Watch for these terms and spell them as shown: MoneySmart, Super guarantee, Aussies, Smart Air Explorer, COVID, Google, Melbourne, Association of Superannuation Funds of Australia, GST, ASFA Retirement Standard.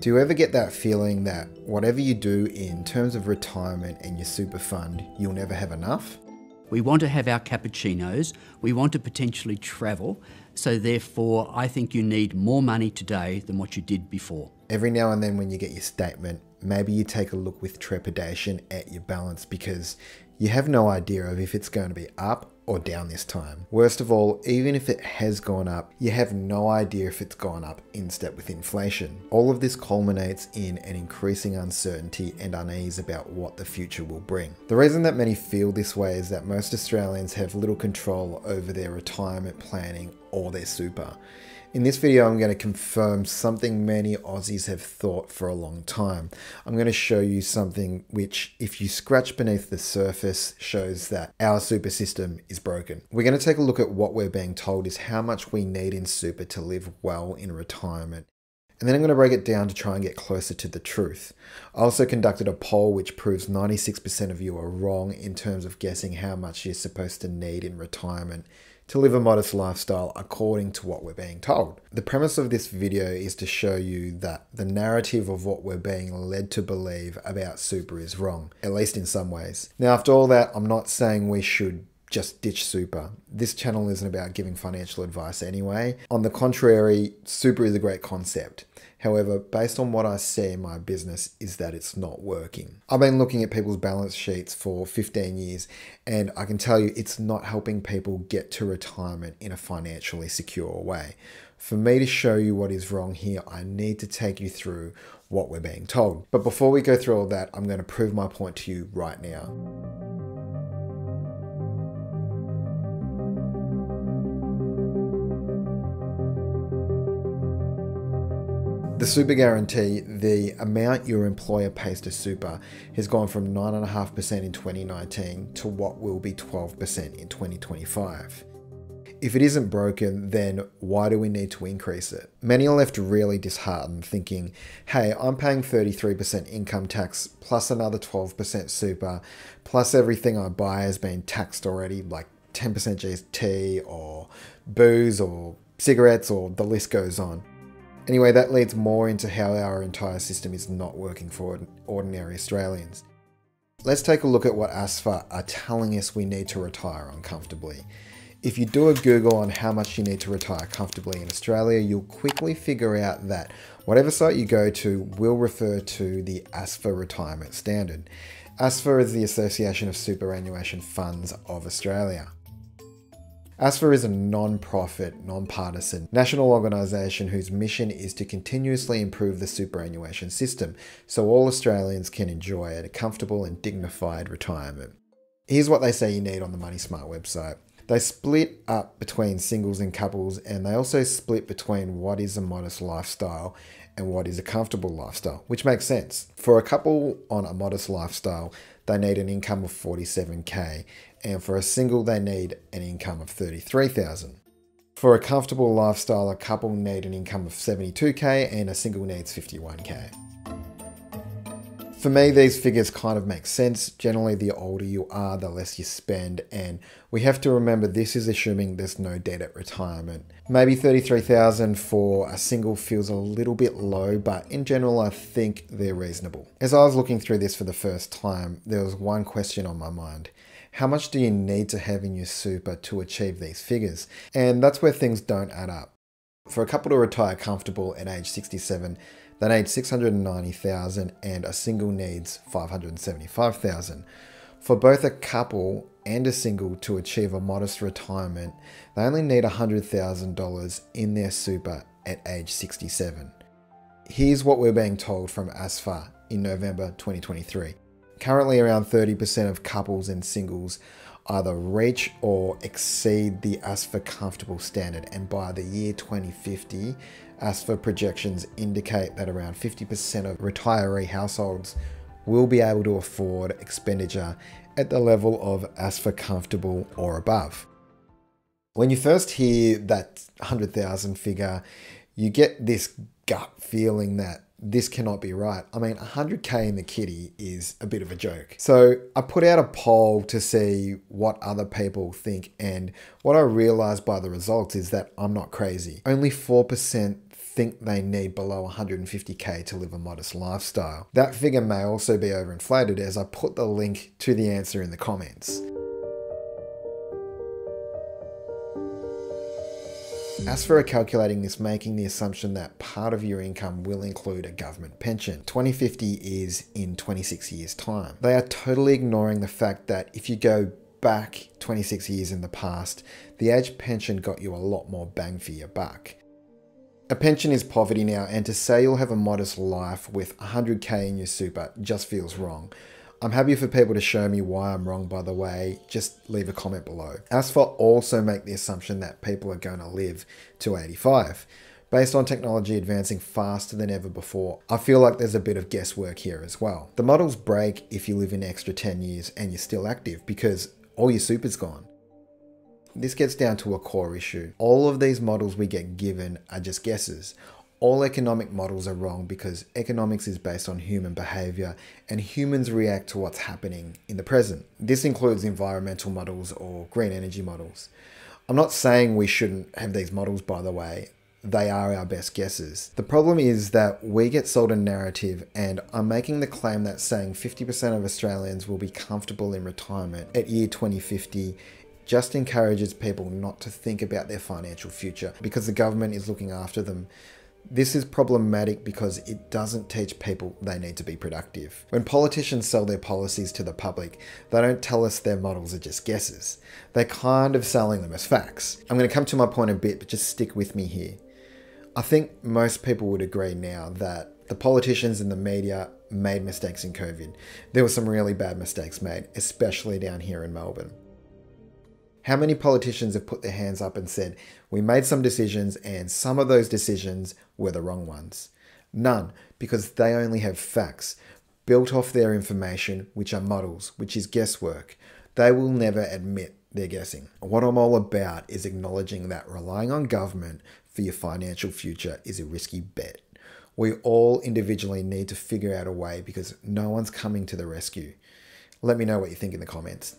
Do you ever get that feeling that whatever you do in terms of retirement and your super fund, you'll never have enough? We want to have our cappuccinos, we want to potentially travel, so therefore I think you need more money today than what you did before. Every now and then when you get your statement, maybe you take a look with trepidation at your balance because you have no idea of if it's going to be up or down this time. Worst of all, even if it has gone up, you have no idea if it's gone up in step with inflation. All of this culminates in an increasing uncertainty and unease about what the future will bring. The reason that many feel this way is that most Australians have little control over their retirement planning or their super. In this video, I'm going to confirm something many Aussies have thought for a long time. I'm going to show you something which, if you scratch beneath the surface, shows that our super system is broken. We're going to take a look at what we're being told is how much we need in super to live well in retirement. And then I'm going to break it down to try and get closer to the truth. I also conducted a poll which proves 96% of you are wrong in terms of guessing how much you're supposed to need in retirement to live a modest lifestyle according to what we're being told. The premise of this video is to show you that the narrative of what we're being led to believe about super is wrong, at least in some ways. Now, after all that, I'm not saying we should just ditch super. This channel isn't about giving financial advice anyway. On the contrary, super is a great concept. However, based on what I see in my business is that it's not working. I've been looking at people's balance sheets for 15 years, and I can tell you it's not helping people get to retirement in a financially secure way. For me to show you what is wrong here, I need to take you through what we're being told. But before we go through all that, I'm going to prove my point to you right now. The super guarantee, the amount your employer pays to super, has gone from 9.5% in 2019 to what will be 12% in 2025. If it isn't broken, then why do we need to increase it? Many are left really disheartened thinking, hey, I'm paying 33% income tax plus another 12% super, plus everything I buy has been taxed already, like 10% GST or booze or cigarettes or the list goes on. Anyway, that leads more into how our entire system is not working for ordinary Australians. Let's take a look at what ASFA are telling us we need to retire on comfortably. If you do a Google on how much you need to retire comfortably in Australia, you'll quickly figure out that whatever site you go to will refer to the ASFA Retirement Standard. ASFA is the Association of Superannuation Funds of Australia. ASFA is a non-profit, non-partisan, national organisation whose mission is to continuously improve the superannuation system so all Australians can enjoy a comfortable and dignified retirement. Here's what they say you need on the MoneySmart website. They split up between singles and couples, and they also split between what is a modest lifestyle and what is a comfortable lifestyle, which makes sense. For a couple on a modest lifestyle, they need an income of 47k. And for a single, they need an income of 33,000. For a comfortable lifestyle, a couple need an income of 72k and a single needs 51k. For me, these figures kind of make sense. Generally, the older you are, the less you spend. And we have to remember this is assuming there's no debt at retirement. Maybe 33,000 for a single feels a little bit low, but in general, I think they're reasonable. As I was looking through this for the first time, there was one question on my mind. How much do you need to have in your super to achieve these figures? And that's where things don't add up. For a couple to retire comfortable at age 67, they need $690,000 and a single needs $575,000. For both a couple and a single to achieve a modest retirement, they only need $100,000 in their super at age 67. Here's what we're being told from ASFA in November 2023. Currently, around 30% of couples and singles either reach or exceed the ASFA comfortable standard, and by the year 2050, ASFA projections indicate that around 50% of retiree households will be able to afford expenditure at the level of ASFA comfortable or above. When you first hear that 100,000 figure, you get this gut feeling that this cannot be right. I mean, 100k in the kitty is a bit of a joke. So I put out a poll to see what other people think, and what I realized by the results is that I'm not crazy. Only 4% think they need below 150K to live a modest lifestyle. That figure may also be overinflated, as I put the link to the answer in the comments. ASFA are calculating this making the assumption that part of your income will include a government pension. 2050 is in 26 years time. They are totally ignoring the fact that if you go back 26 years in the past, the age pension got you a lot more bang for your buck. A pension is poverty now, and to say you'll have a modest life with 100K in your super just feels wrong. I'm happy for people to show me why I'm wrong, by the way. Just leave a comment below. ASFA also make the assumption that people are going to live to 85. Based on technology advancing faster than ever before, I feel like there's a bit of guesswork here as well. The models break if you live an extra 10 years and you're still active, because all your super's gone. This gets down to a core issue. All of these models we get given are just guesses. All economic models are wrong because economics is based on human behavior and humans react to what's happening in the present. This includes environmental models or green energy models. I'm not saying we shouldn't have these models, by the way. They are our best guesses. The problem is that we get sold a narrative, and I'm making the claim that saying 50% of Australians will be comfortable in retirement at year 2050 just encourages people not to think about their financial future because the government is looking after them. This is problematic because it doesn't teach people they need to be productive. When politicians sell their policies to the public, they don't tell us their models are just guesses. They're kind of selling them as facts. I'm going to come to my point a bit, but just stick with me here. I think most people would agree now that the politicians and the media made mistakes in COVID. There were some really bad mistakes made, especially down here in Melbourne. How many politicians have put their hands up and said, we made some decisions and some of those decisions were the wrong ones? None, because they only have facts, built off their information, which are models, which is guesswork. They will never admit they're guessing. What I'm all about is acknowledging that relying on government for your financial future is a risky bet. We all individually need to figure out a way because no one's coming to the rescue. Let me know what you think in the comments.